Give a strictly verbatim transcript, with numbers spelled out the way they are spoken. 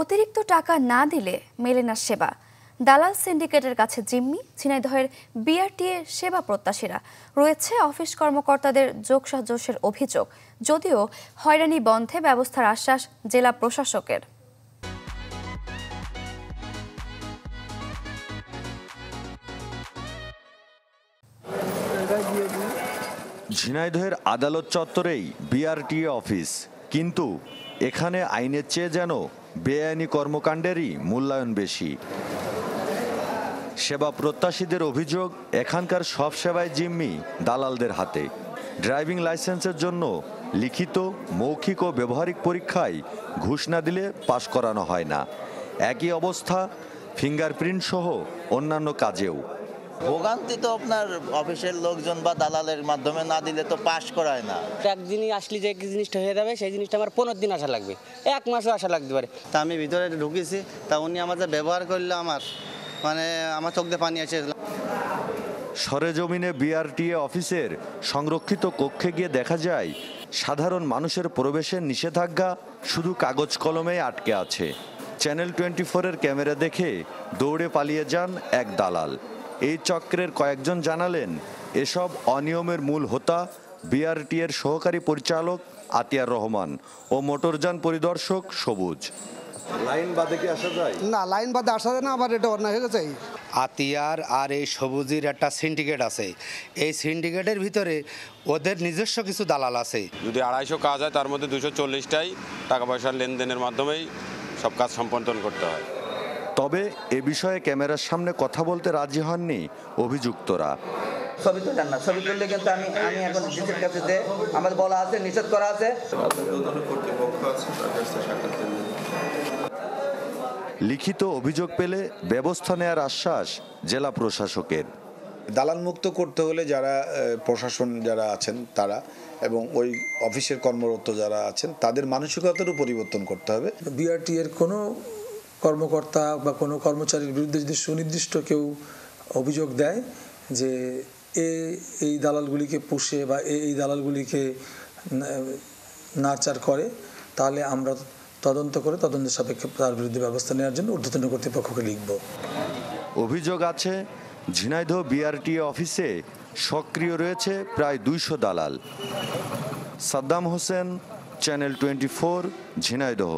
অতিরিক্ত টাকা না দিলে মেলে না সেবা। দালাল সিন্ডিকেটের কাছে জিম্মি ঝিনাইদহের বিআরটিএ সেবা প্রত্যাশীরা। রয়েছে অফিস কর্মকর্তাদের যোগসাজশের অভিযোগ, যদিও হয়রানি বন্ধে ব্যবস্থার আশ্বাস জেলা প্রশাসকের। ঝিনাইদহের আদালত চত্বরেই বিআরটিএ অফিস, কিন্তু এখানে আইনের চেয়ে যেন বেআইনি কর্মকাণ্ডেরই মূল্যায়ন বেশি। সেবা প্রত্যাশীদের অভিযোগ, এখানকার সব সেবায় জিম্মি দালালদের হাতে। ড্রাইভিং লাইসেন্সের জন্য লিখিত, মৌখিক ও ব্যবহারিক পরীক্ষায় ঘুষ না দিলে পাশ করানো হয় না। একই অবস্থা ফিঙ্গারপ্রিন্ট সহ অন্যান্য কাজেও। ভোগান্তি তো আপনার অফিসের লোকজন বা দালালের মাধ্যমে না দিলে তো পাস করায় না। একদিনই আসলে যে জিনিসটা হয়ে যাবে, সেই জিনিসটা আমার পনেরো দিন আসা লাগবে, এক মাসও আসা লাগতে পারে। তা আমি ভিতরে ঢুকেছি, তা উনি আমাদের ব্যবহার করলে আমার মানে আমার চোখ দিয়ে পানি আসে। সরেজমিনে বিআরটিএ অফিসের সংরক্ষিত কক্ষে গিয়ে দেখা যায়, সাধারণ মানুষের প্রবেশের নিষেধাজ্ঞা শুধু কাগজ কলমেই আটকে আছে। চ্যানেল টোয়েন্টি ফোরের ক্যামেরা দেখে দৌড়ে পালিয়ে যান এক দালাল। এই চক্রের কয়েকজন জানালেন, এসব অনিয়মের মূল হোতা বিআরটিএর সহকারী পরিচালক আতিয়ার রহমান ও মোটরযান পরিদর্শক সবুজ। লাইন বাদে কি আসা যায় না? লাইন বাদে আসা যায় না, আবার এটা অন্যায় হয়ে গেছে। আতিয়ার আর এই সবুজের একটা সিন্ডিকেট আছে, এই সিন্ডিকেটের ভিতরে ওদের নিজস্ব কিছু দালাল আছে। যদি আড়াইশো কাজ হয়, তার মধ্যে দুশো চল্লিশটাই টাকা পয়সার লেনদেনের মাধ্যমেই সব কাজ সম্পন্ন করতে হয়। তবে এ বিষয়ে ক্যামেরার সামনে কথা বলতে রাজি হননি অভিযুক্তরা। ছবি তুললেন না, ছবি তুললে কিন্তু আমি আমি এখন ডিসির কাছে যে আমাদের বলা আছে, নিষেধ করা আছে। লিখিত অভিযোগ পেলে ব্যবস্থা নেওয়ার আশ্বাস জেলা প্রশাসকের। দালাল মুক্ত করতে হলে যারা প্রশাসন যারা আছেন তারা এবং ওই অফিসের কর্মরত যারা আছেন তাদের মানসিকতারও পরিবর্তন করতে হবে। বিআরটি এর কোনো কর্মকর্তা বা কোনো কর্মচারীর বিরুদ্ধে যদি সুনির্দিষ্ট কেউ অভিযোগ দেয় যে এ এই দালালগুলিকে পুষে বা এই দালালগুলিকে নাচার করে, তাহলে আমরা তদন্ত করে তদন্তের সাপেক্ষে তার বিরুদ্ধে ব্যবস্থা নেওয়ার জন্য ঊর্ধ্বতন কর্তৃপক্ষকে লিখব। অভিযোগ আছে, ঝিনাইদহ বিআরটিএ অফিসে সক্রিয় রয়েছে প্রায় দুইশো দালাল। Saddam Hossain, channel twenty four, Jhenaidah.